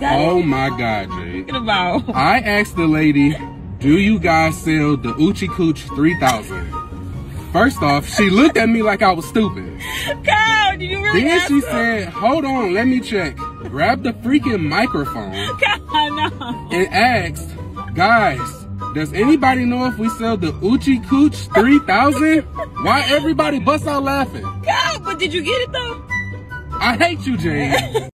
Daddy. Oh my God, Jade. What about? I asked the lady, do you guys sell the Oochie Cooch 3000? First off, she looked at me like I was stupid. Kyle, did you really then she said, hold on, let me check. Grabbed the freaking microphone. Kyle, no. And asked, guys, does anybody know if we sell the Oochie Cooch 3000? Why everybody busts out laughing? God, but did you get it though? I hate you, James.